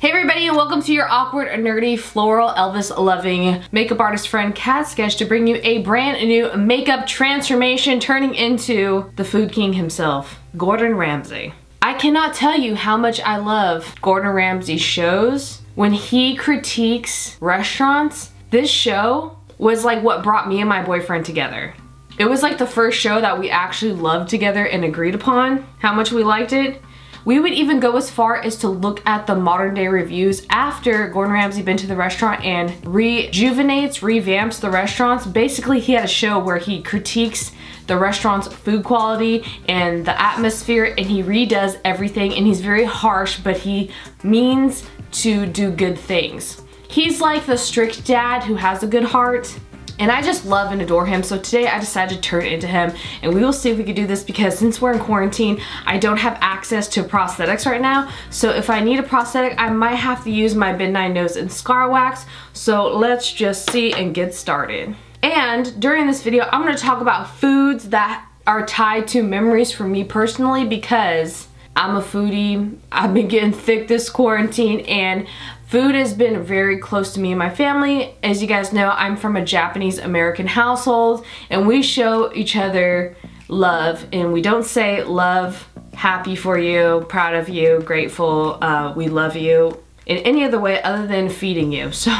Hey everybody, and welcome to your awkward, nerdy, floral, Elvis-loving makeup artist friend Kat Sketch to bring you a brand new makeup transformation turning into the food king himself, Gordon Ramsay. I cannot tell you how much I love Gordon Ramsay's shows. When he critiques restaurants, this show was like what brought me and my boyfriend together. It was like the first show that we actually loved together and agreed upon how much we liked it. We would even go as far as to look at the modern day reviews after Gordon Ramsay been to the restaurant and revamps the restaurants. Basically, he had a show where he critiques the restaurant's food quality and the atmosphere, and he redoes everything, and he's very harsh, but he means to do good things. He's like the strict dad who has a good heart, and I just love and adore him. So today I decided to turn into him, and we will see if we could do this, because since we're in quarantine, I don't have access to prosthetics right now. So if I need a prosthetic, I might have to use my Ben Nye nose and scar wax. So let's just see and get started. And during this video, I'm gonna talk about foods that are tied to memories for me personally, because I'm a foodie. I've been getting thick this quarantine, and food has been very close to me and my family. As you guys know, I'm from a Japanese American household, and we show each other love, and we don't say love, happy for you, proud of you, grateful, we love you in any other way other than feeding you. So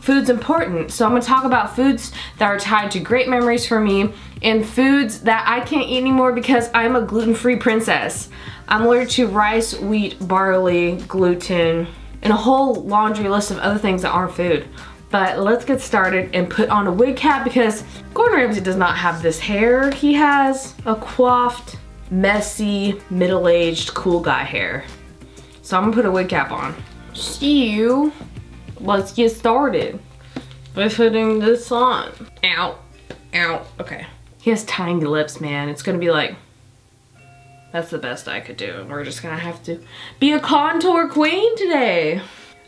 food's important. So I'm gonna talk about foods that are tied to great memories for me, and foods that I can't eat anymore because I'm a gluten-free princess. I'm allergic to rice, wheat, barley, gluten, and a whole laundry list of other things that aren't food. But let's get started and put on a wig cap, because Gordon Ramsay does not have this hair. He has a coiffed, messy, middle-aged, cool guy hair. So I'm gonna put a wig cap on. So let's get started by putting this on. Ow, ow, okay. He has tiny lips, man. It's gonna be like, that's the best I could do. We're just gonna have to be a contour queen today.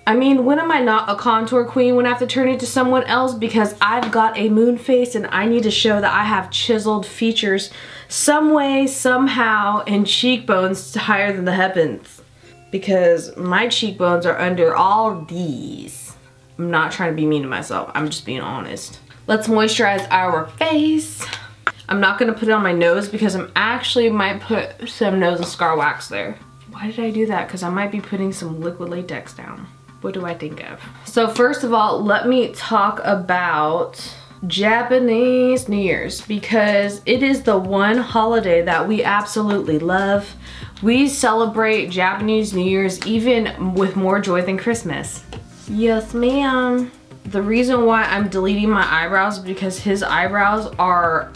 I mean, when am I not a contour queen? When I have to turn into someone else, because I've got a moon face and I need to show that I have chiseled features some way, somehow, and cheekbones higher than the heavens, because my cheekbones are under all these. I'm not trying to be mean to myself. I'm just being honest. Let's moisturize our face. I'm not gonna put it on my nose because I'm actually might put some nose and scar wax there. Why did I do that? Because I might be putting some liquid latex down. What do I think of? So first of all, let me talk about Japanese New Year's, because it is the one holiday that we absolutely love. We celebrate Japanese New Year's even with more joy than Christmas. Yes, ma'am. The reason why I'm deleting my eyebrows is because his eyebrows are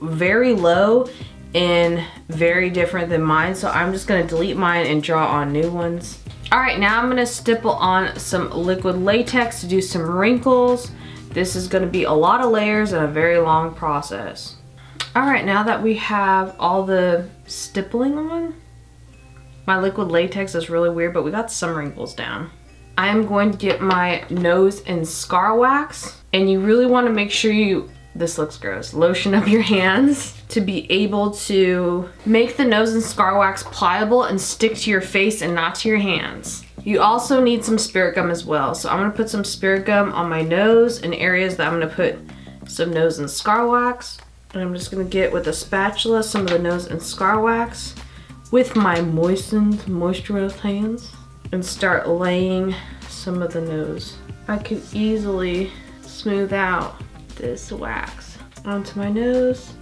very low and very different than mine, so I'm just gonna delete mine and draw on new ones. All right, now I'm gonna stipple on some liquid latex to do some wrinkles. This is gonna be a lot of layers and a very long process. All right, now that we have all the stippling on, my liquid latex is really weird, but we got some wrinkles down. I am going to get my nose and scar wax, and you really want to make sure you, this looks gross, lotion up your hands to be able to make the nose and scar wax pliable and stick to your face and not to your hands. You also need some spirit gum as well. So I'm gonna put some spirit gum on my nose in areas that I'm gonna put some nose and scar wax. And I'm just gonna get with a spatula some of the nose and scar wax with my moistened, moisturized hands and start laying some of the nose. I could easily smooth out this wax onto my nose.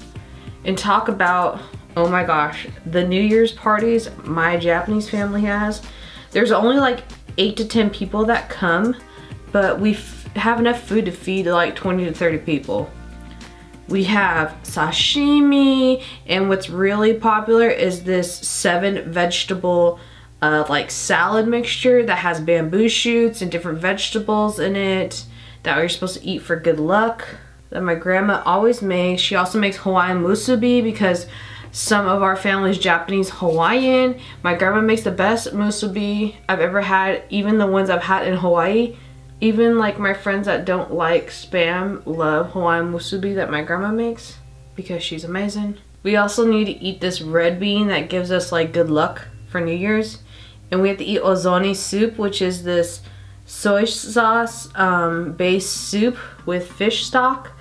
And talk about, oh my gosh, the New Year's parties my Japanese family has. There's only like 8 to 10 people that come, but we have enough food to feed like 20 to 30 people. We have sashimi, and what's really popular is this 7 vegetable like salad mixture that has bamboo shoots and different vegetables in it that you're supposed to eat for good luck. That my grandma always makes. She also makes Hawaiian musubi, because some of our family's Japanese Hawaiian. My grandma makes the best musubi I've ever had, even the ones I've had in Hawaii. Even like my friends that don't like Spam love Hawaiian musubi that my grandma makes, because she's amazing. We also need to eat this red bean that gives us like good luck for New Year's. and we have to eat ozzoni soup, which is this soy sauce based soup with fish stock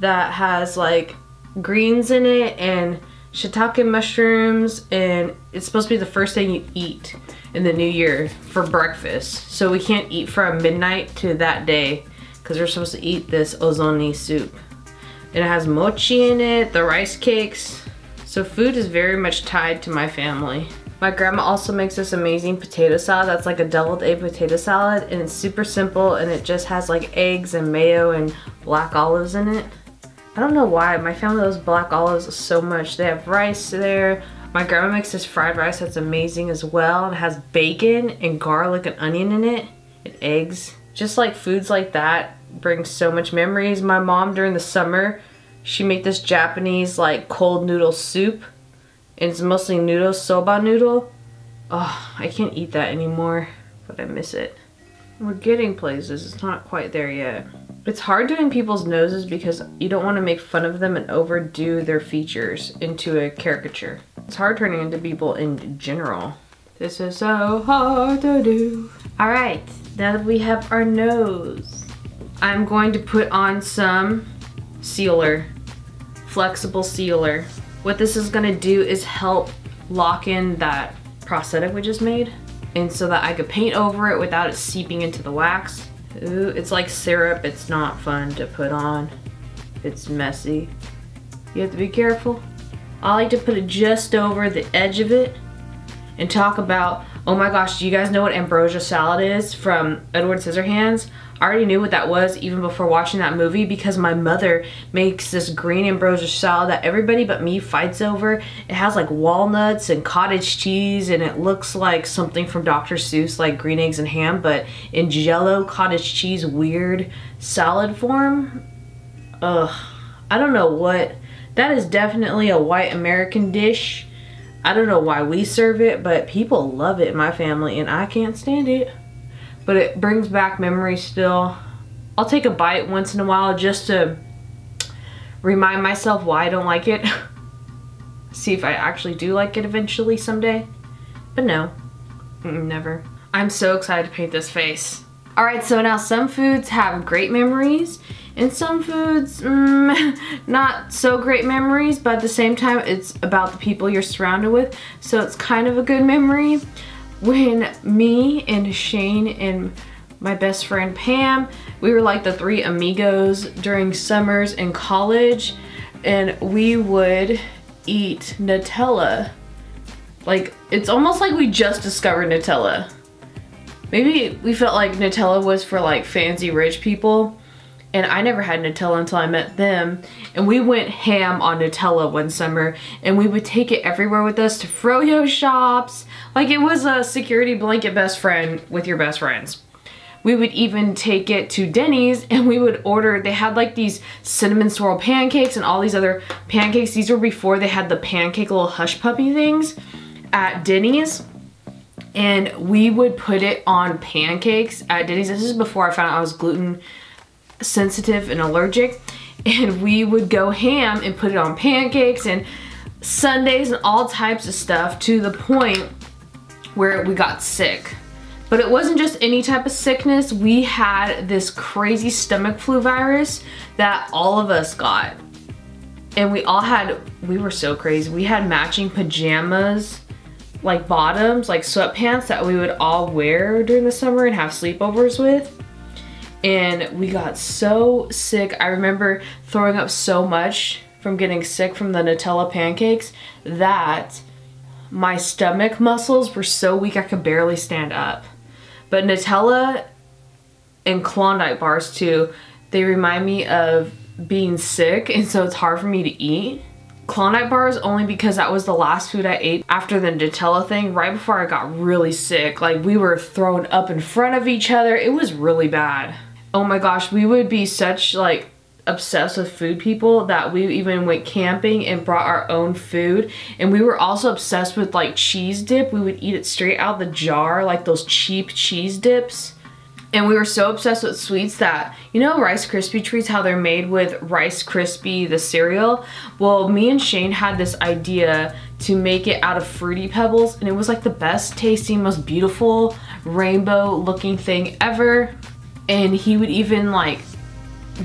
that has like greens in it and shiitake mushrooms, and it's supposed to be the first thing you eat in the new year for breakfast. So we can't eat from midnight to that day because we're supposed to eat this ozzoni soup. And it has mochi in it, the rice cakes. So food is very much tied to my family. My grandma also makes this amazing potato salad that's like a deviled egg potato salad, and it's super simple and it just has like eggs and mayo and black olives in it. I don't know why my family loves black olives so much. They have rice there. My grandma makes this fried rice that's amazing as well. It has bacon and garlic and onion in it and eggs. Just like foods like that brings so much memories. My mom during the summer, she made this Japanese like cold noodle soup. And it's mostly noodle, soba noodle. Oh, I can't eat that anymore, but I miss it. We're getting places, it's not quite there yet. It's hard doing people's noses because you don't want to make fun of them and overdo their features into a caricature. It's hard turning into people in general. This is so hard to do. All right, now that we have our nose, I'm going to put on some sealer, flexible sealer. What this is gonna do is help lock in that prosthetic we just made, and so that I could paint over it without it seeping into the wax. Ooh, it's like syrup, it's not fun to put on. It's messy. You have to be careful. I like to put it just over the edge of it and talk about, oh my gosh, do you guys know what ambrosia salad is from Edward Scissorhands? I already knew what that was even before watching that movie because my mother makes this green ambrosia salad that everybody but me fights over. It has like walnuts and cottage cheese, and it looks like something from Dr. Seuss, like green eggs and ham, but in jello cottage cheese weird salad form. Ugh, I don't know what. That is definitely a white American dish. I don't know why we serve it, but people love it in my family and I can't stand it. But it brings back memories still. I'll take a bite once in a while just to remind myself why I don't like it. See if I actually do like it eventually someday. But no, never. I'm so excited to paint this face. All right, so now some foods have great memories and some foods, not so great memories, but at the same time, it's about the people you're surrounded with. So it's kind of a good memory. When me and Shane and my best friend Pam, we were like the three amigos during summers in college, and we would eat Nutella. Like, it's almost like we just discovered Nutella. Maybe we felt like Nutella was for like fancy rich people, and I never had Nutella until I met them, and we went ham on Nutella one summer, and we would take it everywhere with us to Froyo shops. Like, it was a security blanket best friend with your best friends. We would even take it to Denny's, and we would order, they had like these cinnamon swirl pancakes and all these other pancakes. These were before they had the pancake little hush puppy things at Denny's. And we would put it on pancakes at Denny's. This is before I found out I was gluten sensitive and allergic, and we would go ham and put it on pancakes and sundaes and all types of stuff, to the point where we got sick. But it wasn't just any type of sickness. We had this crazy stomach flu virus that all of us got, and we were so crazy. We had matching pajamas, like bottoms, like sweatpants that we would all wear during the summer and have sleepovers with. And we got so sick. I remember throwing up so much from getting sick from the Nutella pancakes that my stomach muscles were so weak I could barely stand up. But Nutella and Klondike bars too, they remind me of being sick, and so it's hard for me to eat. Klondike bars only because that was the last food I ate after the Nutella thing, right before I got really sick. Like, we were thrown up in front of each other. It was really bad. Oh my gosh, we would be such like obsessed with food people that we even went camping and brought our own food. And we were also obsessed with like cheese dip. We would eat it straight out of the jar, like those cheap cheese dips. And we were so obsessed with sweets that, you know, Rice Krispie treats, how they're made with Rice Krispie, the cereal? Well, me and Shane had this idea to make it out of Fruity Pebbles, and it was like the best tasting, most beautiful rainbow looking thing ever. And he would even like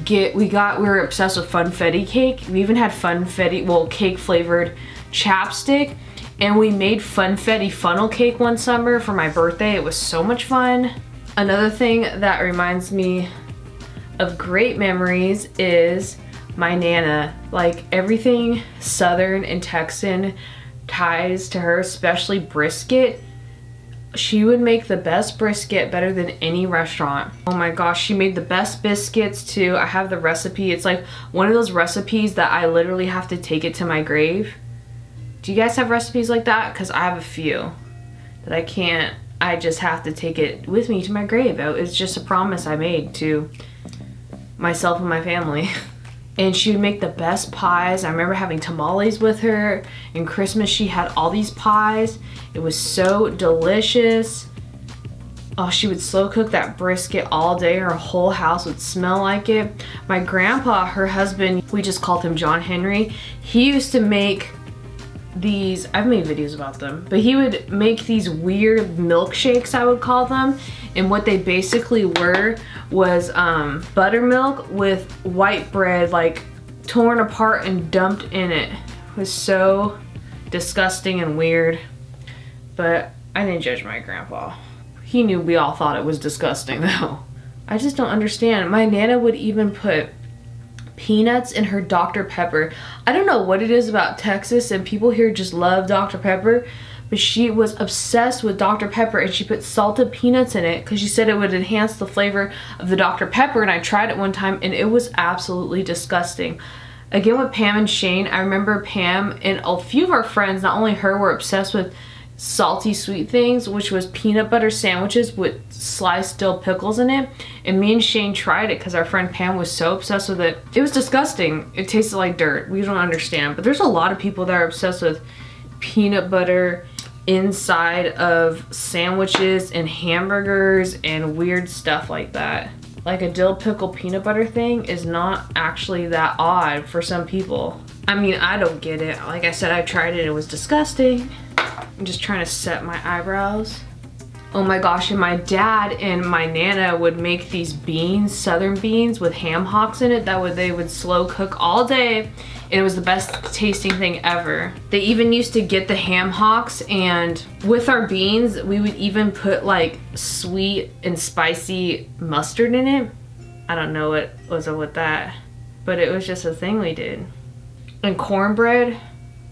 get, we were obsessed with funfetti cake. We even had funfetti, well, cake flavored chapstick, and we made funfetti funnel cake one summer for my birthday. It was so much fun. Another thing that reminds me of great memories is my Nana. Like, everything Southern and Texan ties to her, especially brisket. She would make the best brisket, better than any restaurant. Oh my gosh, she made the best biscuits too. I have the recipe. It's like one of those recipes that I literally have to take it to my grave. Do you guys have recipes like that? Because I have a few that I can't, I just have to take it with me to my grave. It's just a promise I made to myself and my family. And she would make the best pies. I remember having tamales with her, and Christmas she had all these pies. It was so delicious. Oh, she would slow cook that brisket all day. Her whole house would smell like it. My grandpa, her husband, we just called him John Henry. He used to make these, I've made videos about them, but he would make these weird milkshakes, I would call them. And what they basically were was buttermilk with white bread, like torn apart and dumped in it. It was so disgusting and weird, but I didn't judge my grandpa. He knew we all thought it was disgusting though. I just don't understand. My Nana would even put peanuts in her Dr. Pepper. I don't know what it is about Texas, and people here just love Dr. Pepper, but she was obsessed with Dr. Pepper, and she put salted peanuts in it because she said it would enhance the flavor of the Dr. Pepper. And I tried it one time and it was absolutely disgusting. Again with Pam and Shane, I remember Pam and a few of our friends, not only her, were obsessed with salty sweet things, which was peanut butter sandwiches with sliced dill pickles in it. And me and Shane tried it because our friend Pam was so obsessed with it. It was disgusting. It tasted like dirt. We don't understand, but there's a lot of people that are obsessed with peanut butter inside of sandwiches and hamburgers and weird stuff like that. Like, a dill pickle peanut butter thing is not actually that odd for some people. I mean, I don't get it. Like I said, I tried it, it was disgusting. I'm just trying to set my eyebrows. Oh my gosh, and my dad and my Nana would make these beans, Southern beans with ham hocks in it. They would slow cook all day, and it was the best tasting thing ever. They even used to get the ham hocks, and with our beans, we would even put like sweet and spicy mustard in it. I don't know what was up with that, but it was just a thing we did. And cornbread.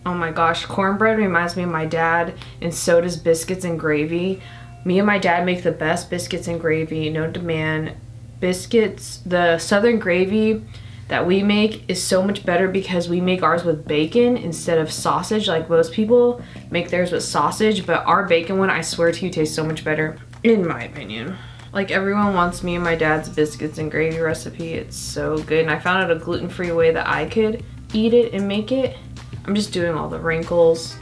Oh my gosh, cornbread reminds me of my dad, and so does biscuits and gravy. Me and my dad make the best biscuits and gravy, no demand. Biscuits, the Southern gravy that we make is so much better because we make ours with bacon instead of sausage. Like, most people make theirs with sausage, but our bacon one, I swear to you, tastes so much better, in my opinion. Like, everyone wants me and my dad's biscuits and gravy recipe. It's so good, and I found out a gluten-free way that I could eat it and make it. I'm just doing all the wrinkles.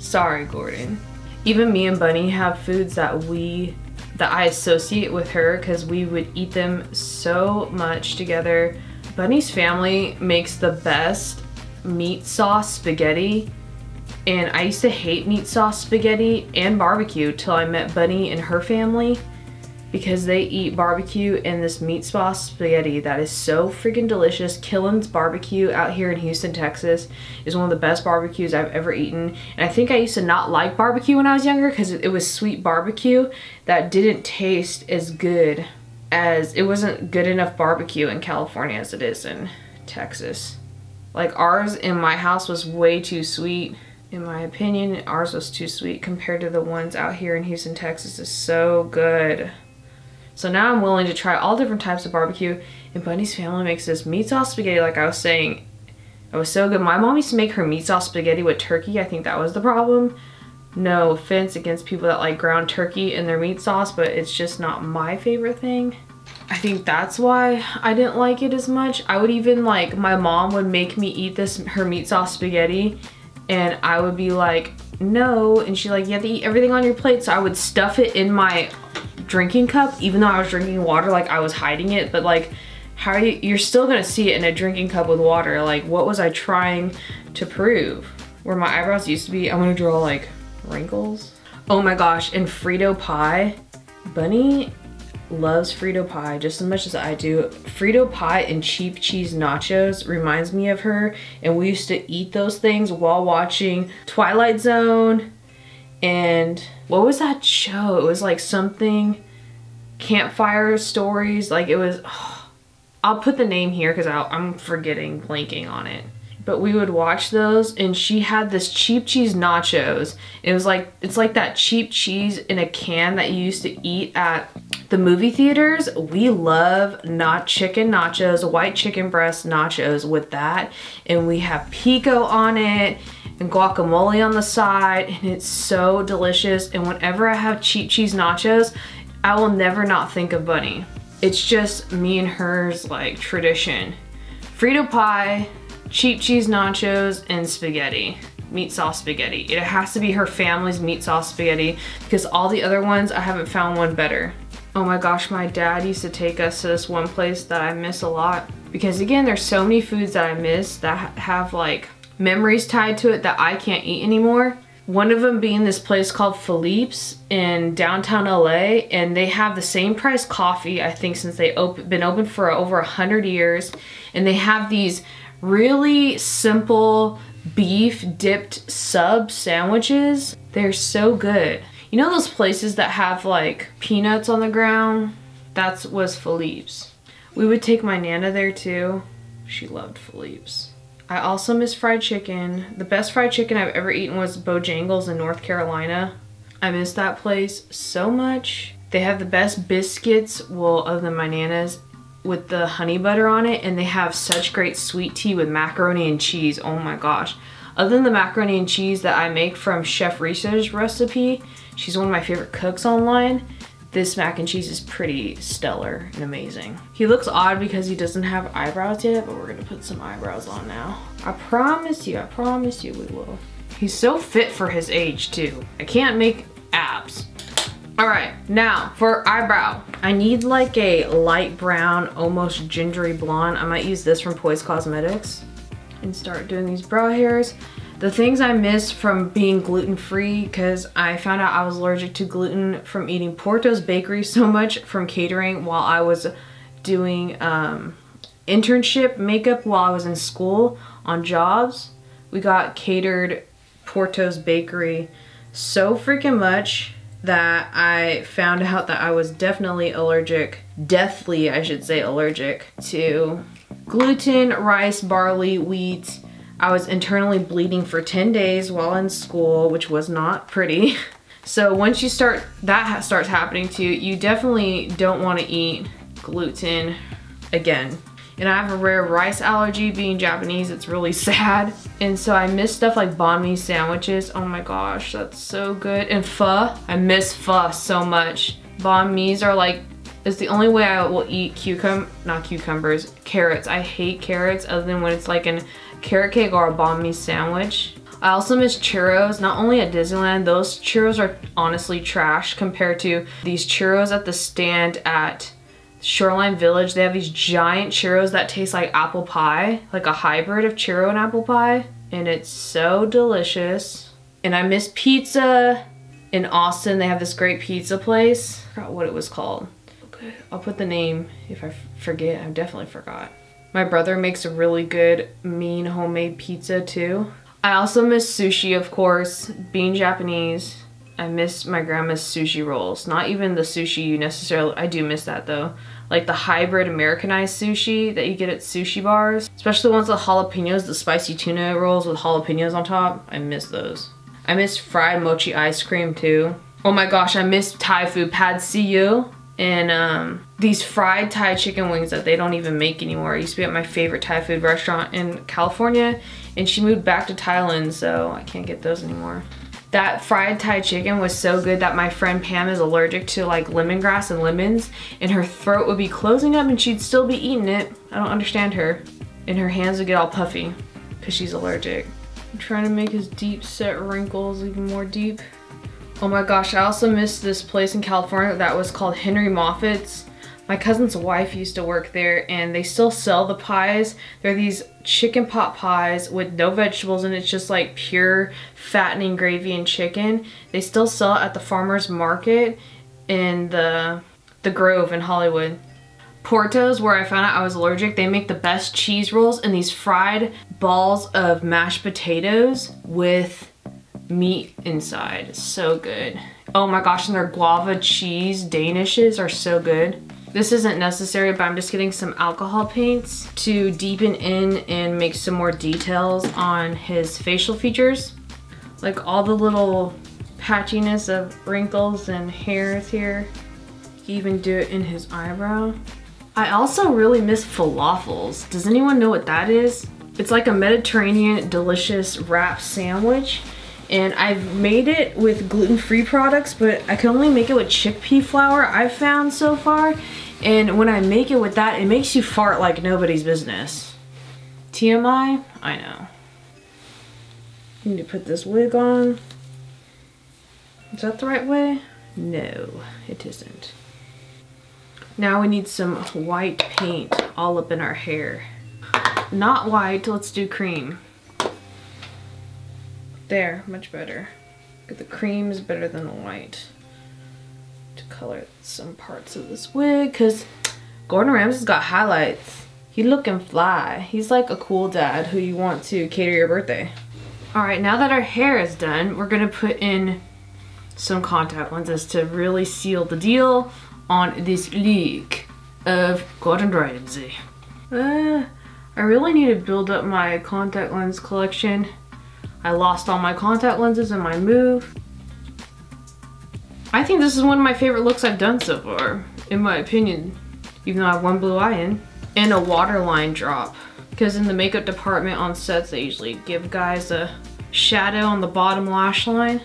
Sorry, Gordon. Even me and Bunny have foods that I associate with her because we would eat them so much together. Bunny's family makes the best meat sauce spaghetti, and I used to hate meat sauce spaghetti and barbecue till I met Bunny and her family, because they eat barbecue and this meat sauce spaghetti that is so freaking delicious. Killen's Barbecue out here in Houston, Texas is one of the best barbecues I've ever eaten. And I think I used to not like barbecue when I was younger because it was sweet barbecue that didn't taste as good as, it wasn't good enough barbecue in California as it is in Texas. Like, ours in my house was way too sweet. In my opinion, ours was too sweet compared to the ones out here in Houston, Texas. It's so good. So now I'm willing to try all different types of barbecue, and Bunny's family makes this meat sauce spaghetti, like I was saying. It was so good. My mom used to make her meat sauce spaghetti with turkey. I think that was the problem. No offense against people that like ground turkey in their meat sauce, but it's just not my favorite thing. I think that's why I didn't like it as much. I would even, like, my mom would make me eat her meat sauce spaghetti, and I would be like, no, and she's like, you have to eat everything on your plate. So I would stuff it in my drinking cup, even though I was drinking water. Like, I was hiding it, but like, how are you, you're still gonna see it in a drinking cup with water. Like, what was I trying to prove? where my eyebrows used to be. I want to draw like wrinkles. Oh my gosh, and Frito pie. Bunny loves Frito pie just as much as I do. Frito pie and cheap cheese nachos reminds me of her, and we used to eat those things while watching Twilight Zone and what was that show? It was like something Campfire Stories, like it was, oh, I'll put the name here because I'm forgetting, blanking on it. But we would watch those, and she had this cheap cheese nachos. It was like, it's like that cheap cheese in a can that you used to eat at the movie theaters. We love not chicken nachos, white chicken breast nachos with that. And we have pico on it and guacamole on the side, and it's so delicious. And whenever I have cheap cheese nachos, I will never not think of Bunny. It's just me and her's like tradition. Frito pie, cheap cheese nachos, and spaghetti, meat sauce spaghetti. It has to be her family's meat sauce spaghetti because all the other ones, I haven't found one better. Oh my gosh, my dad used to take us to this one place that I miss a lot because again, there's so many foods that I miss that have like memories tied to it that I can't eat anymore. One of them being this place called Philippe's in downtown LA, and they have the same price coffee, I think, since they've been open for over 100 years, and they have these really simple beef dipped sub sandwiches. They're so good. You know those places that have like peanuts on the ground? That was Philippe's. We would take my Nana there too. She loved Philippe's. I also miss fried chicken. The best fried chicken I've ever eaten was Bojangles in North Carolina. I miss that place so much. They have the best biscuits, well, other than my Nana's, with the honey butter on it, and they have such great sweet tea with macaroni and cheese. Oh my gosh. Other than the macaroni and cheese that I make from Chef Risa's recipe, she's one of my favorite cooks online, this mac and cheese is pretty stellar and amazing. He looks odd because he doesn't have eyebrows yet, but we're gonna put some eyebrows on now. I promise you we will. He's so fit for his age too. I can't make abs. All right, now for eyebrow. I need like a light brown, almost gingery blonde. I might use this from Poise Cosmetics and start doing these brow hairs. The things I miss from being gluten-free, because I found out I was allergic to gluten from eating Porto's Bakery so much from catering while I was doing internship makeup while I was in school on jobs. We got catered Porto's Bakery so freaking much that I found out that I was definitely allergic, deathly I should say, allergic to gluten, rice, barley, wheat. I was internally bleeding for 10 days while in school, which was not pretty. So once you start, that starts happening to you, you definitely don't want to eat gluten again. And I have a rare rice allergy, being Japanese, it's really sad. And so I miss stuff like banh mi sandwiches. Oh my gosh, that's so good. And pho, I miss pho so much. Banh mi's are like, it's the only way I will eat carrots. I hate carrots other than when it's like a carrot cake or a banh mi sandwich. I also miss churros, not only at Disneyland. Those churros are honestly trash compared to these churros at the stand at Shoreline Village. They have these giant churros that taste like apple pie, like a hybrid of churro and apple pie, and it's so delicious. And I miss pizza. In Austin, they have this great pizza place. I forgot what it was called. Okay, I'll put the name if I forget. I definitely forgot. My brother makes a really good mean homemade pizza too. I also miss sushi, of course, being Japanese. I miss my grandma's sushi rolls. Not even the sushi you necessarily, I do miss that though. Like the hybrid Americanized sushi that you get at sushi bars. Especially the ones with jalapenos, the spicy tuna rolls with jalapenos on top. I miss those. I miss fried mochi ice cream too. Oh my gosh, I miss Thai food, pad see ew. And these fried Thai chicken wings that they don't even make anymore. It used to be at my favorite Thai food restaurant in California, and she moved back to Thailand, so I can't get those anymore. That fried Thai chicken was so good that my friend Pam is allergic to like lemongrass and lemons, and her throat would be closing up and she'd still be eating it. I don't understand her. And her hands would get all puffy because she's allergic. I'm trying to make his deep set wrinkles even more deep. Oh my gosh, I also missed this place in California that was called Henry Moffitt's. My cousin's wife used to work there, and they still sell the pies. They're these chicken pot pies with no vegetables, and it's just like pure fattening gravy and chicken. They still sell it at the farmer's market in the Grove in Hollywood. Porto's, where I found out I was allergic, they make the best cheese rolls and these fried balls of mashed potatoes with meat inside. So good. Oh my gosh, and their guava cheese Danishes are so good. This isn't necessary, but I'm just getting some alcohol paints to deepen in and make some more details on his facial features. Like all the little patchiness of wrinkles and hairs here. Even do it in his eyebrow. I also really miss falafels. Does anyone know what that is? It's like a Mediterranean delicious wrap sandwich. And I've made it with gluten-free products, but I can only make it with chickpea flour, I've found so far. And when I make it with that, it makes you fart like nobody's business. TMI? I know. I need to put this wig on. Is that the right way? No, it isn't. Now we need some white paint all up in our hair. Not white, let's do cream. There, much better. The cream is better than the white. To color some parts of this wig, because Gordon Ramsay's got highlights. He looking fly. He's like a cool dad who you want to cater your birthday. All right, now that our hair is done, we're gonna put in some contact lenses to really seal the deal on this look of Gordon Ramsay. I really need to build up my contact lens collection. I lost all my contact lenses in my move. I think this is one of my favorite looks I've done so far, in my opinion, even though I have one blue eye in. And a waterline drop, because in the makeup department on sets, they usually give guys a shadow on the bottom lash line.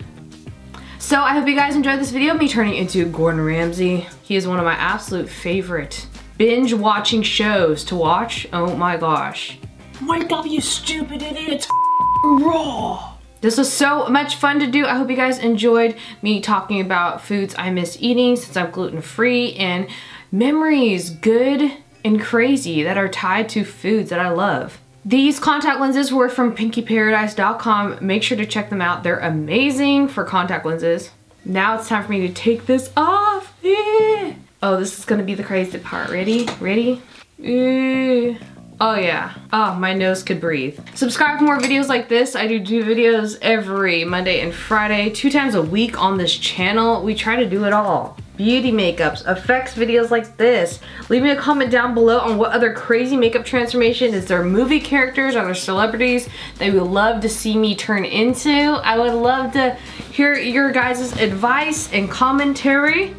So I hope you guys enjoyed this video of me turning into Gordon Ramsay. He is one of my absolute favorite binge watching shows to watch. Oh my gosh. Wake up, you stupid idiots. Raw. This was so much fun to do. I hope you guys enjoyed me talking about foods I miss eating since I'm gluten-free, and memories, good and crazy, that are tied to foods that I love. These contact lenses were from pinkyparadise.com. Make sure to check them out. They're amazing for contact lenses. Now it's time for me to take this off. Oh, this is gonna be the crazy part. Ready? Ready? Oh yeah. Oh, my nose could breathe. Subscribe for more videos like this. I do two videos every Monday and Friday, 2 times a week on this channel. We try to do it all. Beauty makeups, effects videos like this. Leave me a comment down below on what other crazy makeup transformation. Is there movie characters? Are there celebrities that you would love to see me turn into? I would love to hear your guys' advice and commentary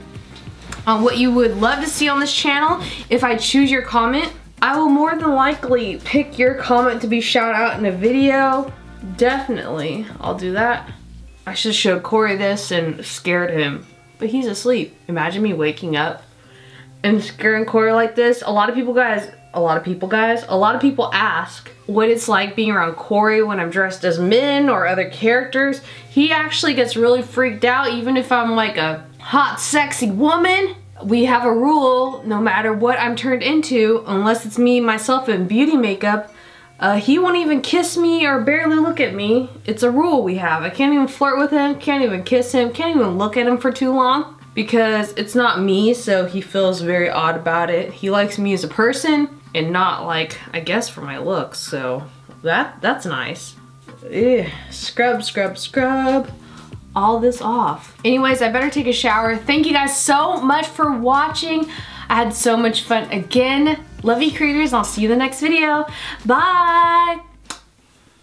on what you would love to see on this channel. If I choose your comment, I will more than likely pick your comment to be shout out in a video. Definitely, I'll do that. I should show Corey this and scared him, but he's asleep. Imagine me waking up and scaring Corey like this. A lot of people ask what it's like being around Corey when I'm dressed as men or other characters. He actually gets really freaked out even if I'm like a hot, sexy woman. We have a rule, no matter what I'm turned into, unless it's me, myself, and beauty makeup, he won't even kiss me or barely look at me. It's a rule we have. I can't even flirt with him, can't even kiss him, can't even look at him for too long because it's not me, so he feels very odd about it. He likes me as a person and not, like, I guess for my looks, so that's nice. Ugh. Scrub, scrub, scrub all this off. Anyways, I better take a shower. Thank you guys so much for watching. I had so much fun again. Love you creators, and I'll see you in the next video. Bye.